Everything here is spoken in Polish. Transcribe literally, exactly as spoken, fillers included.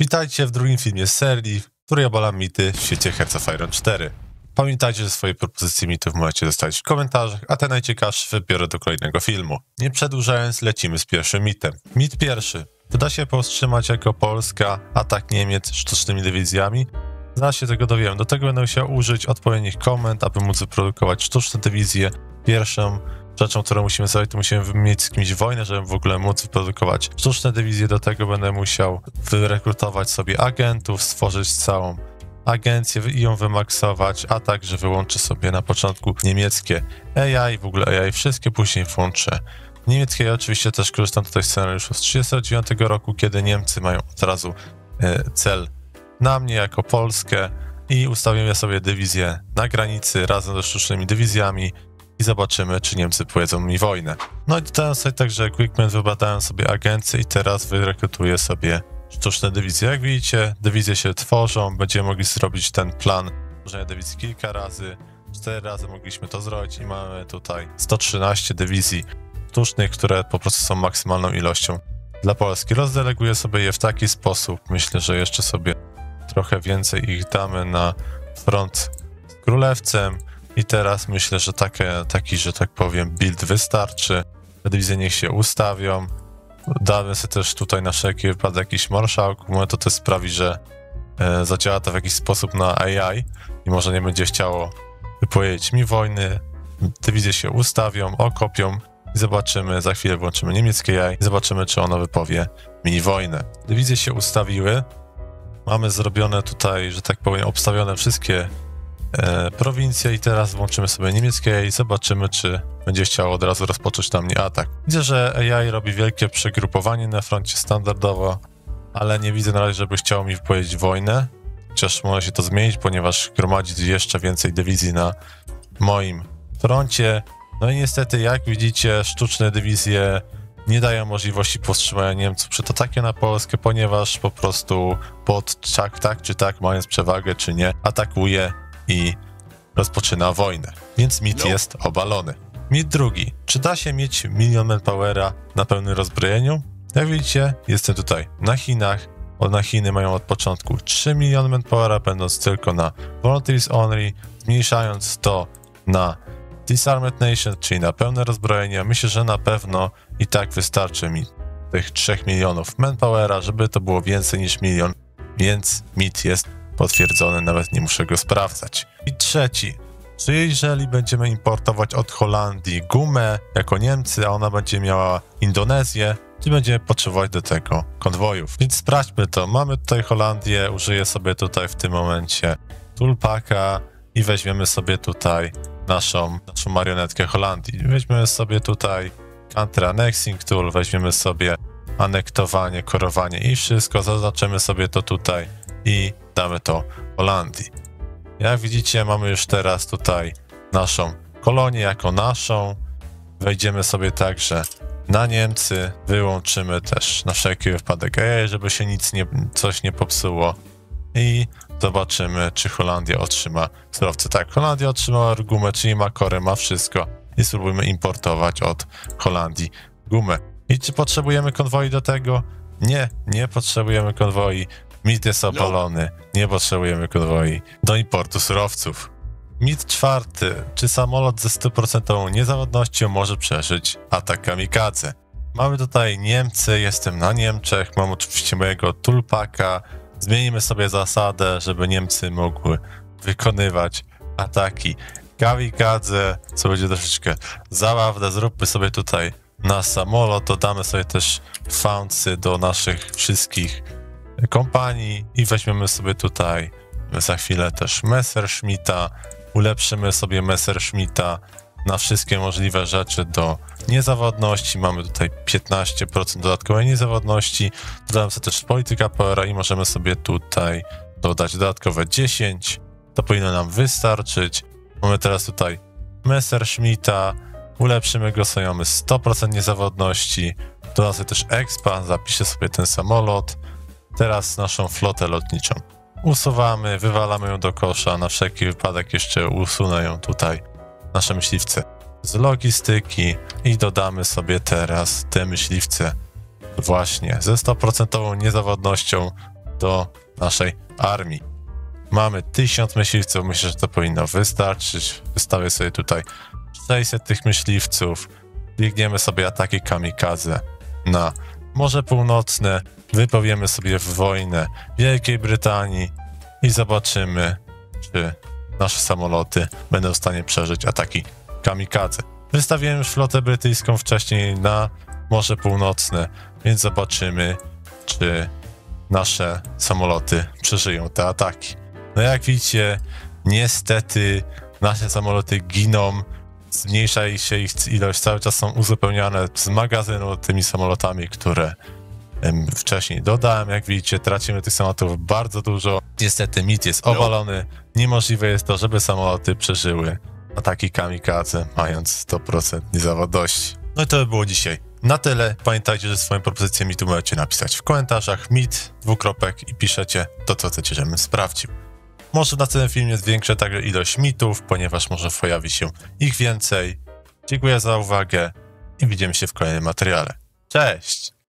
Witajcie w drugim filmie z serii, w której obalam mity w świecie Hearts of Iron cztery. Pamiętajcie, że swoje propozycje mitów możecie zostawić w komentarzach, a te najciekawsze wybiorę do kolejnego filmu. Nie przedłużając, lecimy z pierwszym mitem. Mit pierwszy. Czy da się powstrzymać jako Polska atak Niemiec sztucznymi dywizjami? Zaraz się tego dowiemy. Do tego będę musiał użyć odpowiednich komend, aby móc wyprodukować sztuczne dywizje. Pierwszą rzeczą, którą musimy zrobić, to musimy mieć z kimś wojnę, żeby w ogóle móc wyprodukować sztuczne dywizje. Do tego będę musiał wyrekrutować sobie agentów, stworzyć całą agencję i ją wymaksować, a także wyłączę sobie na początku niemieckie A I, w ogóle A I wszystkie, później włączę niemieckie. Ja oczywiście też korzystam tutaj z scenariuszu z tysiąc dziewięćset trzydziestego dziewiątego roku, kiedy Niemcy mają od razu cel na mnie jako Polskę i ustawimy sobie dywizję na granicy razem ze sztucznymi dywizjami i zobaczymy, czy Niemcy powiedzą mi wojnę. No i dodałem sobie także equipment, wybadałem sobie agencję i teraz wyrekrutuję sobie sztuczne dywizje. Jak widzicie, dywizje się tworzą, będziemy mogli zrobić ten plan tworzenia dywizji kilka razy, cztery razy mogliśmy to zrobić i mamy tutaj sto trzynaście dywizji sztucznych, które po prostu są maksymalną ilością dla Polski. Rozdeleguję sobie je w taki sposób, myślę, że jeszcze sobie trochę więcej ich damy na front z Królewcem. I teraz myślę, że takie, taki, że tak powiem, build wystarczy. Dywizje niech się ustawią. Damy sobie też tutaj na wszelki wypadek jakiś marszałk. Może to też sprawi, że e, zadziała to w jakiś sposób na A I i może nie będzie chciało wypowiedzieć mi wojny. Dywizje się ustawią, okopią i zobaczymy, za chwilę włączymy niemieckie A I i zobaczymy, czy ono wypowie mi wojnę. Dywizje się ustawiły. Mamy zrobione tutaj, że tak powiem, obstawione wszystkie E, prowincję i teraz włączymy sobie niemieckie A I i zobaczymy, czy będzie chciało od razu rozpocząć na mnie atak. Widzę, że A I robi wielkie przegrupowanie na froncie standardowo, ale nie widzę na razie, żeby chciało mi wypowiedzieć wojnę, chociaż może się to zmienić, ponieważ gromadzi jeszcze więcej dywizji na moim froncie. No i niestety, jak widzicie, sztuczne dywizje nie dają możliwości powstrzymania Niemców przed atakiem na Polskę, ponieważ po prostu pod tak, tak czy tak, mając przewagę czy nie, atakuje i rozpoczyna wojnę, więc mit no. jest obalony. Mit drugi. Czy da się mieć milion manpowera na pełnym rozbrojeniu? Jak widzicie, jestem tutaj na Chinach. Na Chiny mają od początku trzy miliony manpowera, będąc tylko na Volunteers Only, zmniejszając to na Disarmed Nation, czyli na pełne rozbrojenie. Myślę, że na pewno i tak wystarczy mi tych trzech milionów manpowera, żeby to było więcej niż milion, więc mit jest potwierdzony, nawet nie muszę go sprawdzać. I trzeci. Czy jeżeli będziemy importować od Holandii gumę jako Niemcy, a ona będzie miała Indonezję, czy będziemy potrzebować do tego konwojów? Więc sprawdźmy to. Mamy tutaj Holandię, użyję sobie tutaj w tym momencie Tulpaka i weźmiemy sobie tutaj naszą, naszą marionetkę Holandii. Weźmiemy sobie tutaj Country Annexing Tool, weźmiemy sobie anektowanie, korowanie i wszystko. Zaznaczymy sobie to tutaj i damy to Holandii. Jak widzicie, mamy już teraz tutaj naszą kolonię jako naszą. Wejdziemy sobie także na Niemcy. Wyłączymy też na wszelki wypadek A I, żeby się nic nie, coś nie popsuło. I zobaczymy, czy Holandia otrzyma surowce. Tak, Holandia otrzymała gumę, czyli ma korę, ma wszystko. I spróbujmy importować od Holandii gumę. I czy potrzebujemy konwoi do tego? Nie, nie potrzebujemy konwoi. Mit jest obalony, nie potrzebujemy konwoi do importu surowców. Mit czwarty. Czy samolot ze stuprocentową niezawodnością może przeżyć atak kamikadze? Mamy tutaj Niemcy, jestem na Niemczech, mam oczywiście mojego Tulpaka. Zmienimy sobie zasadę, żeby Niemcy mogły wykonywać ataki kamikadze, co będzie troszeczkę zabawne. Zróbmy sobie tutaj na samolot, dodamy sobie też fauncy do naszych wszystkich kompanii i weźmiemy sobie tutaj za chwilę też Messerschmitta, ulepszymy sobie Messerschmitta na wszystkie możliwe rzeczy do niezawodności, mamy tutaj piętnaście procent dodatkowej niezawodności, dodamy sobie też polityka P R i możemy sobie tutaj dodać dodatkowe dziesięć, to powinno nam wystarczyć. Mamy teraz tutaj Messerschmitta, ulepszymy go sobie, mamy sto procent niezawodności, dodam sobie też expa, zapiszę sobie ten samolot. Teraz naszą flotę lotniczą usuwamy, wywalamy ją do kosza, na wszelki wypadek jeszcze usunę ją tutaj, nasze myśliwce z logistyki i dodamy sobie teraz te myśliwce właśnie ze sto procent niezawodnością do naszej armii. Mamy tysiąc myśliwców, myślę, że to powinno wystarczyć. Wystawię sobie tutaj sześćset tych myśliwców. Biegniemy sobie ataki kamikaze na Morze Północne. Wypowiemy sobie wojnę Wielkiej Brytanii i zobaczymy, czy nasze samoloty będą w stanie przeżyć ataki kamikadze. Wystawiłem już flotę brytyjską wcześniej na Morze Północne, więc zobaczymy, czy nasze samoloty przeżyją te ataki. No jak widzicie, niestety nasze samoloty giną, zmniejsza się ich ilość, cały czas są uzupełniane z magazynu tymi samolotami, które wcześniej dodałem. Jak widzicie, tracimy tych samolotów bardzo dużo. Niestety mit jest obalony. Niemożliwe jest to, żeby samoloty przeżyły ataki kamikadze, mając sto procent niezawodności. No i to by było dzisiaj na tyle. Pamiętajcie, że swoją propozycję mitu możecie napisać w komentarzach. Mit, dwukropek i piszecie to, co chcecie, żebym sprawdził. Może na tym filmie zwiększę także ilość mitów, ponieważ może pojawi się ich więcej. Dziękuję za uwagę i widzimy się w kolejnym materiale. Cześć!